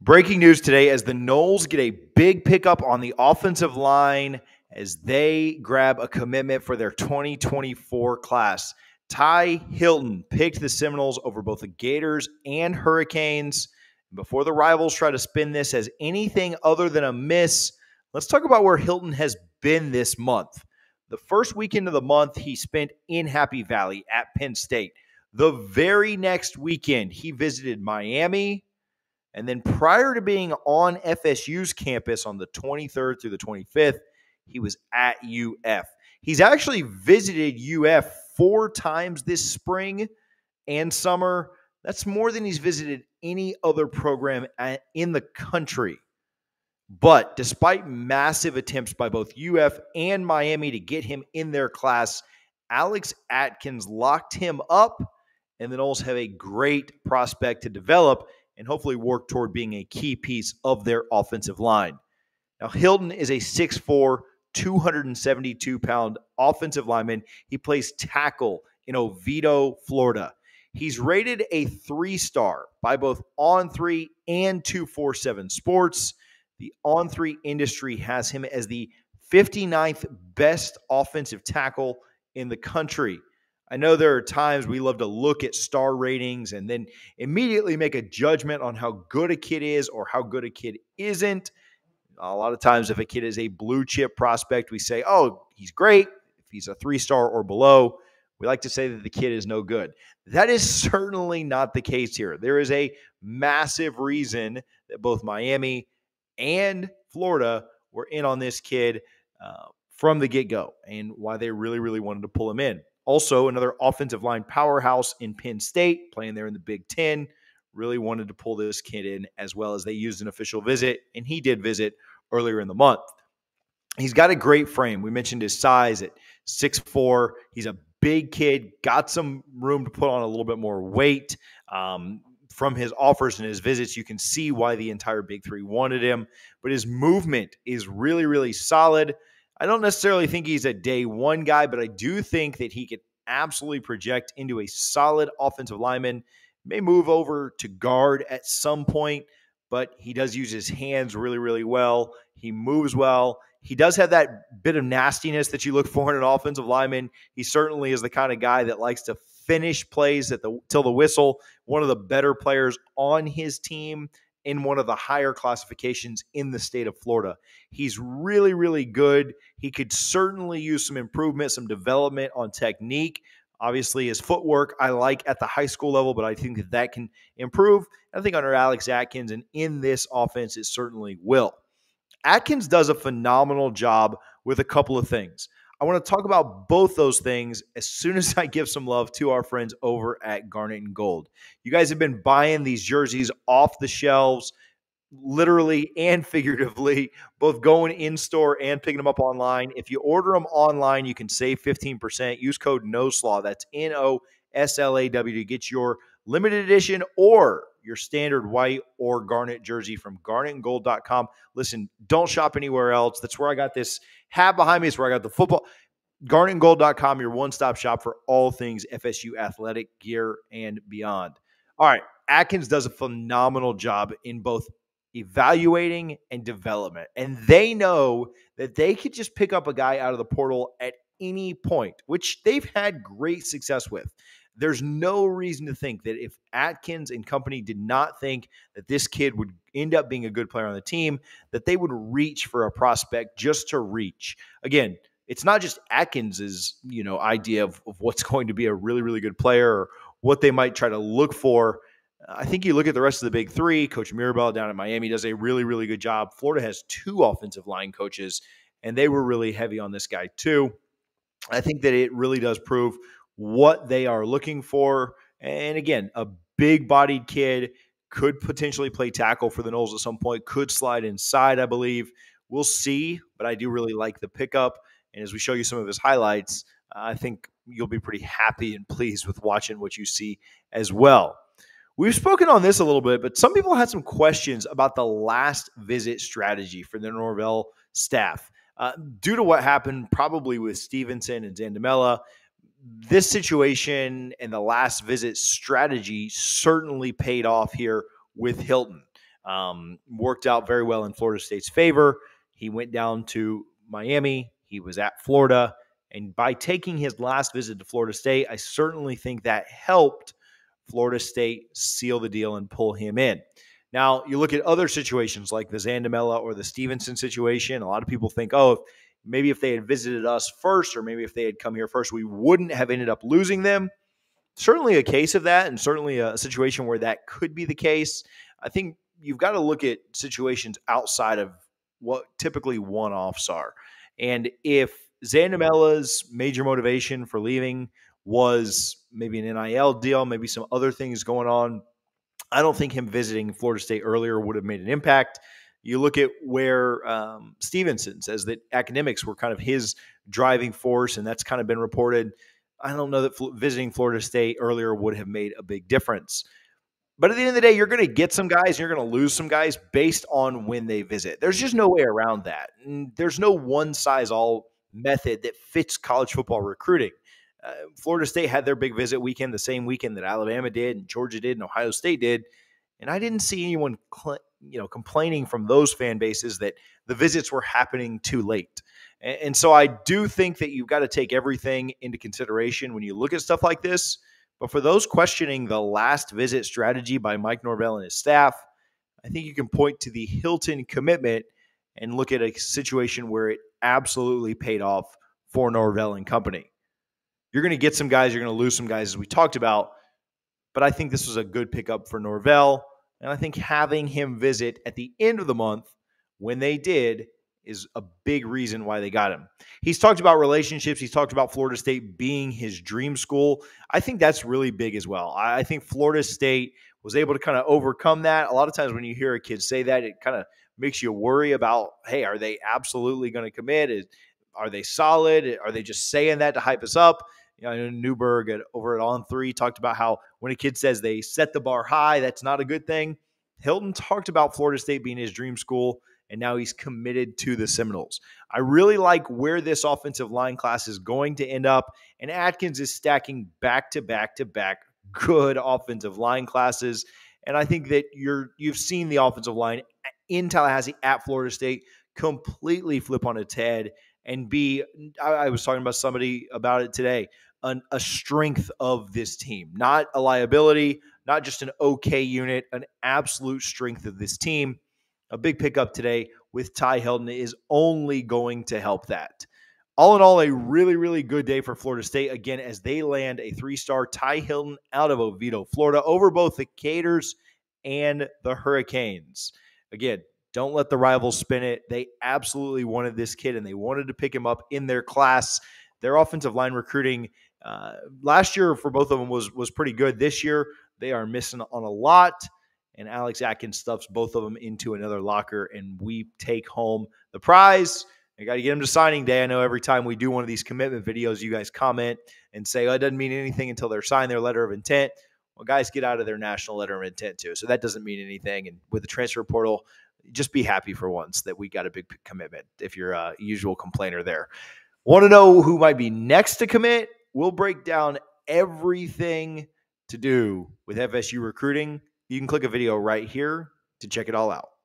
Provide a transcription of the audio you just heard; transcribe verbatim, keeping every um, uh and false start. Breaking news today as the Noles get a big pickup on the offensive line as they grab a commitment for their twenty twenty-four class. Tye Hylton picked the Seminoles over both the Gators and Hurricanes. Before the rivals try to spin this as anything other than a miss, let's talk about where Hylton has been this month. The first weekend of the month, he spent in Happy Valley at Penn State. The very next weekend, he visited Miami. And then prior to being on F S U's campus on the twenty-third through the twenty-fifth, he was at U F. He's actually visited U F four times this spring and summer. That's more than he's visited any other program in the country. But despite massive attempts by both U F and Miami to get him in their class, Alex Atkins locked him up, and the Noles have a great prospect to develop and hopefully work toward being a key piece of their offensive line. Now, Hylton is a six foot four, two hundred seventy-two pound offensive lineman. He plays tackle in Oviedo, Florida. He's rated a three-star by both On three and two forty-seven Sports. The On three industry has him as the fifty-ninth best offensive tackle in the country. I know there are times we love to look at star ratings and then immediately make a judgment on how good a kid is or how good a kid isn't. A lot of times if a kid is a blue chip prospect, we say, oh, he's great. If he's a three-star or below, we like to say that the kid is no good. That is certainly not the case here. There is a massive reason that both Miami and Florida were in on this kid uh, from the get-go and why they really, really wanted to pull him in. Also, another offensive line powerhouse in Penn State, playing there in the Big Ten, really wanted to pull this kid in as well as they used an official visit, and he did visit earlier in the month. He's got a great frame. We mentioned his size at six foot four. He's a big kid, got some room to put on a little bit more weight. Um, from his offers and his visits, you can see why the entire Big Three wanted him, but his movement is really, really solid. I don't necessarily think he's a day one guy, but I do think that he could absolutely project into a solid offensive lineman. May move over to guard at some point, but he does use his hands really, really well. He moves well. He does have that bit of nastiness that you look for in an offensive lineman. He certainly is the kind of guy that likes to finish plays at the till the whistle. One of the better players on his team in one of the higher classifications in the state of Florida. He's really, really good. He could certainly use some improvement, some development on technique. Obviously, his footwork I like at the high school level, but I think that that can improve. I think under Alex Atkins and in this offense, it certainly will. Atkins does a phenomenal job with a couple of things. I want to talk about both those things as soon as I give some love to our friends over at Garnet and Gold. You guys have been buying these jerseys off the shelves, literally and figuratively, both going in store and picking them up online. If you order them online, you can save fifteen percent. Use code NOSLAW, that's N O S L A W, to get your limited edition or your standard white or garnet jersey from garnet and gold dot com. Listen, don't shop anywhere else. That's where I got this hat behind me. It's where I got the football. garnet and gold dot com, your one-stop shop for all things F S U athletic gear and beyond. All right, Atkins does a phenomenal job in both evaluating and development, and they know that they could just pick up a guy out of the portal at any point, which they've had great success with. There's no reason to think that if Atkins and company did not think that this kid would end up being a good player on the team, that they would reach for a prospect just to reach. Again, it's not just Atkins's, you know, idea of, of what's going to be a really, really good player or what they might try to look for. I think you look at the rest of the Big Three. Coach Mirabell down in Miami does a really, really good job. Florida has two offensive line coaches, and they were really heavy on this guy too. I think that it really does prove what they are looking for. And again, a big-bodied kid could potentially play tackle for the Noles at some point, could slide inside, I believe. We'll see, but I do really like the pickup. And as we show you some of his highlights, uh, I think you'll be pretty happy and pleased with watching what you see as well. We've spoken on this a little bit, but some people had some questions about the last visit strategy for the Norvell staff. Uh, due to what happened probably with Stevenson and Zandamella, this situation and the last visit strategy certainly paid off here with Hylton. Um, worked out very well in Florida State's favor. He went down to Miami. He was at Florida. And by taking his last visit to Florida State, I certainly think that helped Florida State seal the deal and pull him in. Now, you look at other situations like the Zandamella or the Stevenson situation. A lot of people think, oh, if, maybe if they had visited us first, or maybe if they had come here first, we wouldn't have ended up losing them. Certainly a case of that, and certainly a situation where that could be the case. I think you've got to look at situations outside of what typically one-offs are. And if Zandamella's major motivation for leaving was maybe an N I L deal, maybe some other things going on, I don't think him visiting Florida State earlier would have made an impact. You look at where um, Stevenson says that academics were kind of his driving force, and that's kind of been reported. I don't know that fl- visiting Florida State earlier would have made a big difference. But at the end of the day, you're going to get some guys, and you're going to lose some guys based on when they visit. There's just no way around that. And there's no one-size-all method that fits college football recruiting. Uh, Florida State had their big visit weekend the same weekend that Alabama did, and Georgia did, and Ohio State did. And I didn't see anyone cl- you know, complaining from those fan bases that the visits were happening too late. And, and so I do think that you've got to take everything into consideration when you look at stuff like this. But for those questioning the last visit strategy by Mike Norvell and his staff, I think you can point to the Hylton commitment and look at a situation where it absolutely paid off for Norvell and company. You're going to get some guys, you're going to lose some guys, as we talked about, but I think this was a good pickup for Norvell, and I think having him visit at the end of the month when they did is a big reason why they got him. He's talked about relationships. He's talked about Florida State being his dream school. I think that's really big as well. I think Florida State was able to kind of overcome that. A lot of times when you hear a kid say that, it kind of makes you worry about, hey, are they absolutely going to commit? Is, are they solid? Are they just saying that to hype us up? You know, I know Newberg at, over at On three talked about how when a kid says they set the bar high, that's not a good thing. Hylton talked about Florida State being his dream school, and now he's committed to the Seminoles. I really like where this offensive line class is going to end up, and Atkins is stacking back-to-back-to-back good offensive line classes, and I think that you're, you've seen the offensive line in Tallahassee at Florida State completely flip on its head and be, I, I was talking about somebody about it today, an, a strength of this team, not a liability, not just an okay unit, an absolute strength of this team. A big pickup today with Tye Hylton is only going to help that. All in all, a really, really good day for Florida State. Again, as they land a three-star Tye Hylton out of Oviedo, Florida, over both the Gators and the Hurricanes. Again, don't let the rivals spin it. They absolutely wanted this kid, and they wanted to pick him up in their class. Their offensive line recruiting uh, last year for both of them was, was pretty good. This year, they are missing on a lot. And Alex Atkins stuffs both of them into another locker, and we take home the prize. I got to get them to signing day. I know every time we do one of these commitment videos, you guys comment and say, oh, it doesn't mean anything until they're signed their letter of intent. Well, guys, get out of their national letter of intent too. So that doesn't mean anything. And with the transfer portal, just be happy for once that we got a big commitment if you're a usual complainer there. Want to know who might be next to commit? We'll break down everything to do with F S U recruiting. You can click a video right here to check it all out.